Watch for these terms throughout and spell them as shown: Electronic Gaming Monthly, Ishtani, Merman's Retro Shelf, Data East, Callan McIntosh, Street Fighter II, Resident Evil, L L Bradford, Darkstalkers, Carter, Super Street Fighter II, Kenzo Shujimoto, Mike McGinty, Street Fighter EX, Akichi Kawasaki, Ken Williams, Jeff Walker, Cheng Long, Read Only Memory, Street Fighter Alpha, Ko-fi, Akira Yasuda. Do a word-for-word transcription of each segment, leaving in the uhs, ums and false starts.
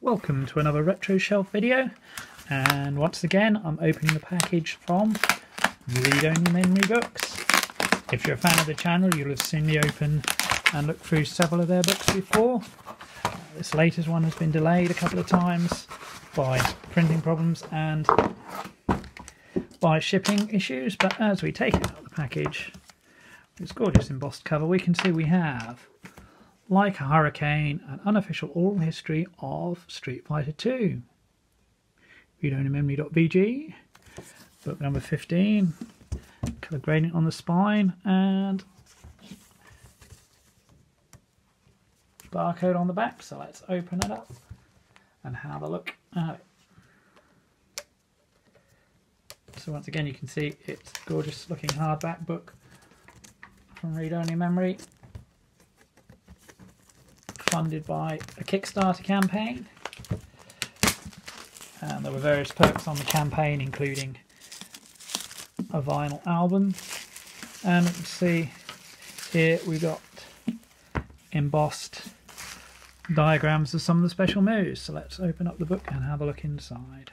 Welcome to another Retro Shelf video, and once again I'm opening the package from Read Only Memory Books. If you're a fan of the channel, you'll have seen me open and look through several of their books before. This latest one has been delayed a couple of times by printing problems and by shipping issues, but as we take it out of the package, this gorgeous embossed cover, we can see we have Like a Hurricane, an unofficial oral history of Street Fighter two. read only memory dot v g, book number fifteen, colour gradient on the spine and barcode on the back, so let's open it up and have a look at it. So once again you can see it's a gorgeous looking hardback book from Read Only Memory, funded by a Kickstarter campaign, and there were various perks on the campaign including a vinyl album, and you can see here we've got embossed diagrams of some of the special moves. So let's open up the book and have a look inside.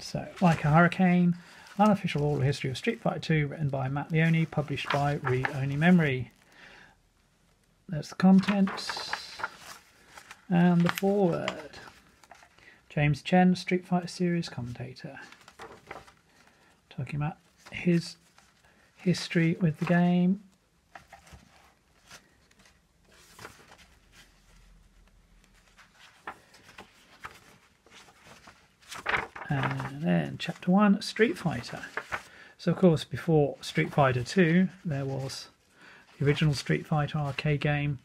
So, Like a Hurricane, unofficial oral history of Street Fighter two, written by Matt Leone, published by Read Only Memory. There's the contents and the foreword. James Chen, Street Fighter series commentator, talking about his history with the game. And then chapter one, Street Fighter. So of course before Street Fighter two there was the original Street Fighter arcade game,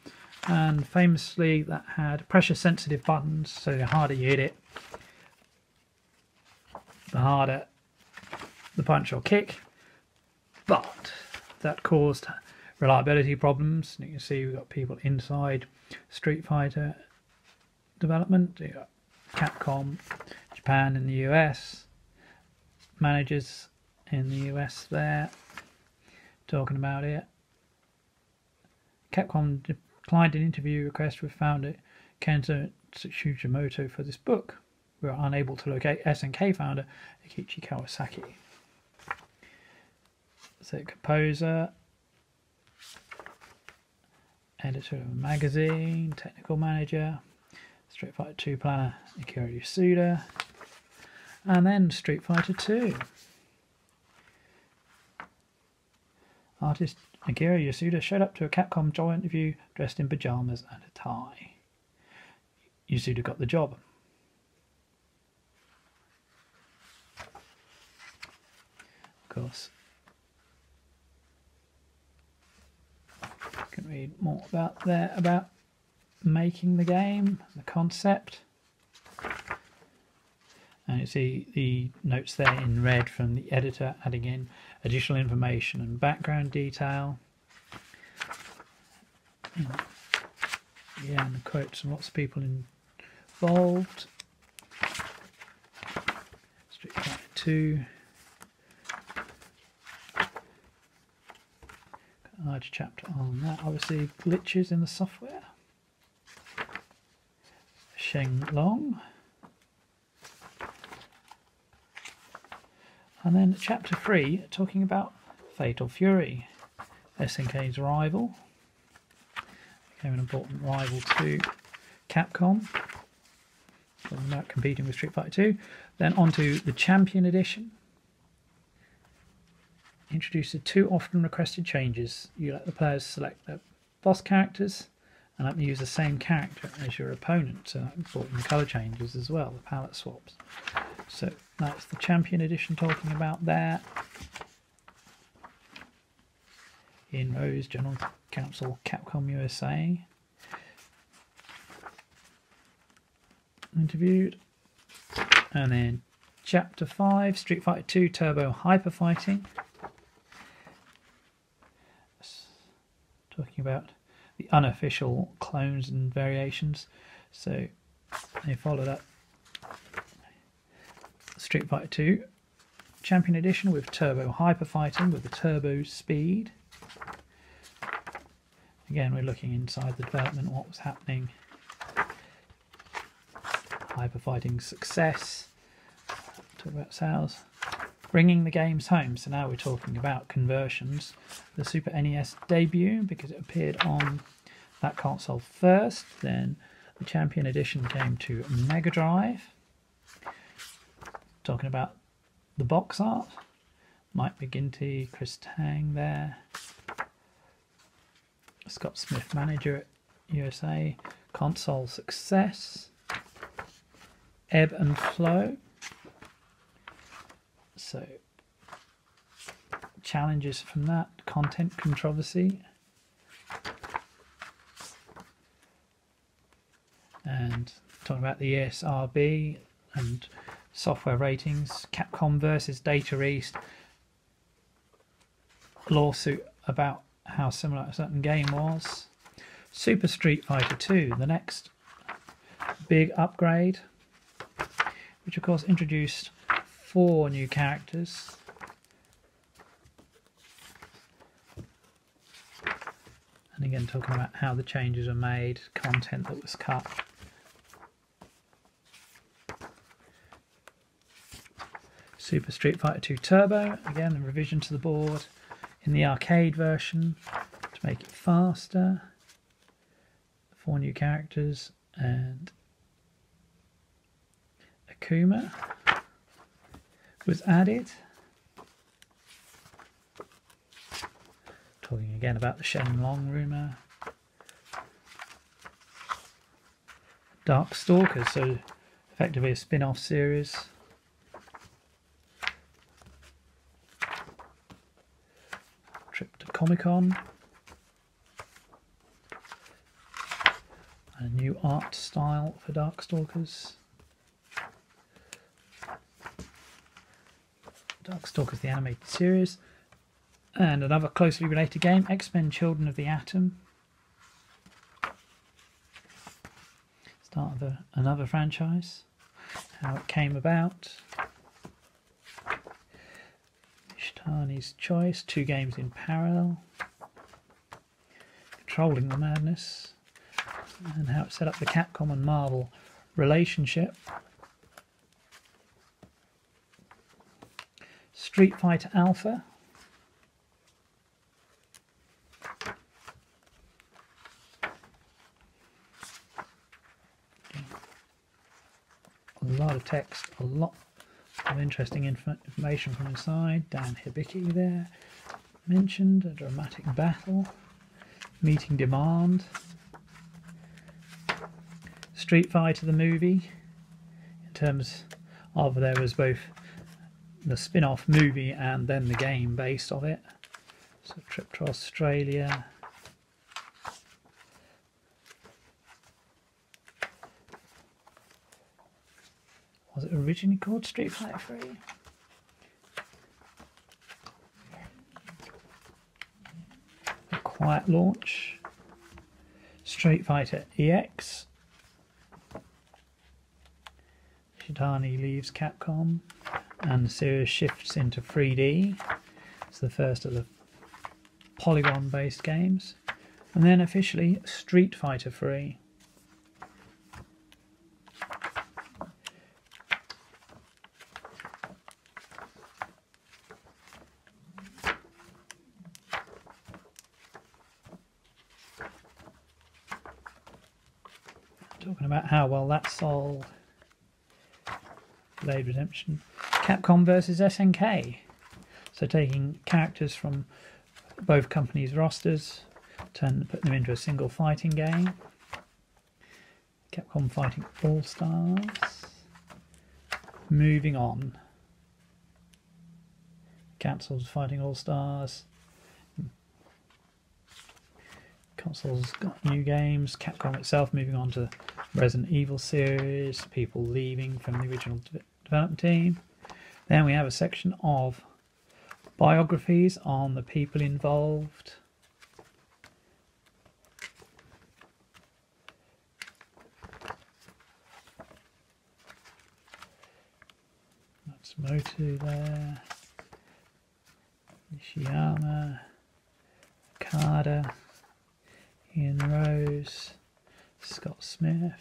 and famously that had pressure sensitive buttons, so the harder you hit it the harder the punch or kick, but that caused reliability problems. And you can see we've got people inside Street Fighter development, you got Capcom Japan and the U S, managers in the U S there, talking about it. Capcom declined an interview request with founder Kenzo Shujimoto for this book. We were unable to locate S N K founder Akichi Kawasaki. So composer, editor of a magazine, technical manager, Street Fighter two planner Akira Yasuda, and then Street Fighter two. Artist Akira Yasuda showed up to a Capcom job interview dressed in pyjamas and a tie. Yasuda got the job. Of course, you can read more about there about making the game, the concept, and you see the notes there in red from the editor adding in additional information and background detail. Yeah, and the quotes from lots of people involved. Street Fighter two. Got a large chapter on that. Obviously, glitches in the software. Cheng Long. And then chapter three, talking about Fatal Fury, S N K's rival. Became an important rival to Capcom. Talking about competing with Street Fighter two. Then on to the Champion Edition. Introduced the two often requested changes. You let the players select their boss characters and let them use the same character as your opponent. So that's important, the colour changes as well, the palette swaps. So that's the Champion Edition talking about there. Ian Rose, General Counsel, Capcom U S A. Interviewed. And then Chapter five, Street Fighter two Turbo Hyper Fighting. Talking about the unofficial clones and variations. So they followed up Street Fighter two Champion Edition with Turbo Hyper Fighting with the Turbo Speed. Again, we're looking inside the development, what was happening. Hyper Fighting success. Talk about sales. Bringing the games home. So now we're talking about conversions. The Super N E S debut, because it appeared on that console first. Then the Champion Edition came to Mega Drive. Talking about the box art. Mike McGinty, Chris Tang there. Scott Smith, manager at U S A. Console success. Ebb and Flow. So, challenges from that. Content controversy. And talking about the E S R B and software ratings. Capcom versus Data East. Lawsuit about how similar a certain game was. Super Street Fighter two, the next big upgrade, which of course introduced four new characters. And again, talking about how the changes are made, content that was cut. Super Street Fighter two Turbo, again a revision to the board in the arcade version to make it faster. Four new characters and Akuma was added. Talking again about the Shenlong rumour. Darkstalkers, so effectively a spin-off series. Trip to Comic-Con. A new art style for Darkstalkers. Darkstalkers, the animated series, and another closely related game, X-Men Children of the Atom. Start of a, another franchise, how it came about. Ishtani's Choice, two games in parallel. Controlling the Madness, and how it set up the Capcom and Marvel relationship. Street Fighter Alpha. A lot of text, a lot of interesting information from inside. Dan Hibiki there mentioned, a dramatic battle, meeting demand. Street Fighter the movie, in terms of there was both the spin-off movie and then the game based on it. So trip to Australia. Was it originally called Street Fighter three? A quiet launch. Street Fighter E X. Shidani leaves Capcom. And the series shifts into three D. It's the first of the polygon-based games. And then officially Street Fighter three. Talking about how well that sold. Blade Redemption. Capcom versus S N K, so taking characters from both companies' rosters, turn putting them into a single fighting game. Capcom Fighting All Stars. Moving on. Consoles Fighting All Stars. Consoles got new games. Capcom itself moving on to the Resident Evil series. People leaving from the original de development team. Then we have a section of biographies on the people involved. That's Motu there. Nishiyama, Carter, Ian Rose, Scott Smith,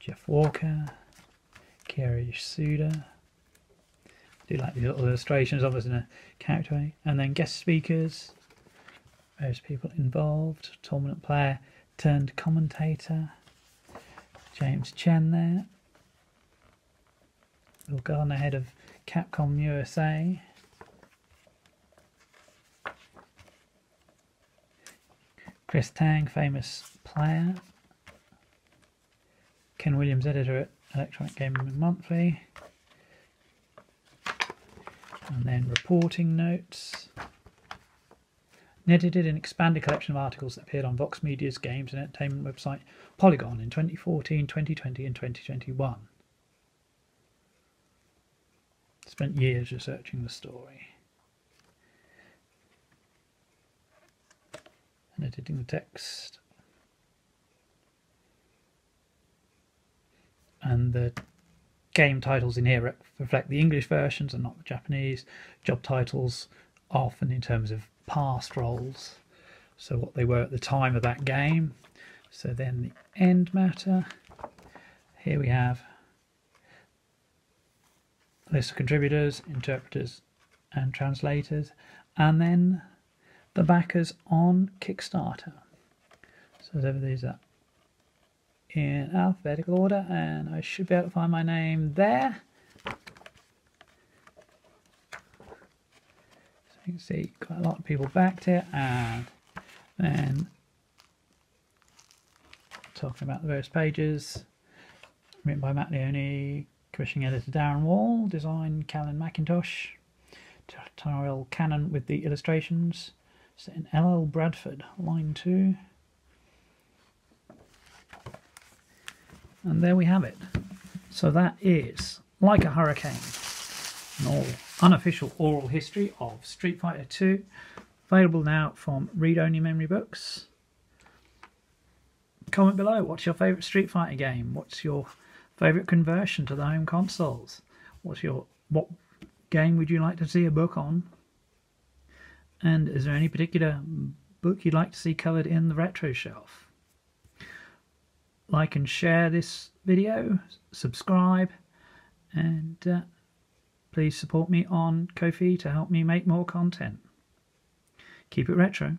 Jeff Walker, Akira Yasuda. I do like the little illustrations of us in a character, and then guest speakers, various people involved, tournament player turned commentator, James Chen there, little gardener head of Capcom U S A, Chris Tang, famous player, Ken Williams, editor at Electronic Gaming Monthly, and then reporting notes. An edited and expanded collection of articles that appeared on Vox Media's games and entertainment website Polygon in twenty fourteen, twenty twenty and twenty twenty-one. Spent years researching the story and editing the text. And the game titles in here reflect the English versions and not the Japanese. Job titles are often in terms of past roles, so what they were at the time of that game. So then the end matter. Here we have a list of contributors, interpreters and translators, and then the backers on Kickstarter. So these are in alphabetical order, and I should be able to find my name there. So you can see quite a lot of people backed it, and then talking about the various pages, written by Matt Leone, commissioning editor Darren Wall, design Callan McIntosh, tutorial Cannon with the illustrations, set in L L Bradford, line two. And there we have it. So that is Like a Hurricane, an all unofficial oral history of Street Fighter two, available now from Read Only Memory Books. Comment below, what's your favourite Street Fighter game? What's your favourite conversion to the home consoles? What's your what game would you like to see a book on? And is there any particular book you'd like to see covered in the retro shelf? Like and share this video, subscribe, and uh, please support me on Ko-fi to help me make more content. Keep it retro.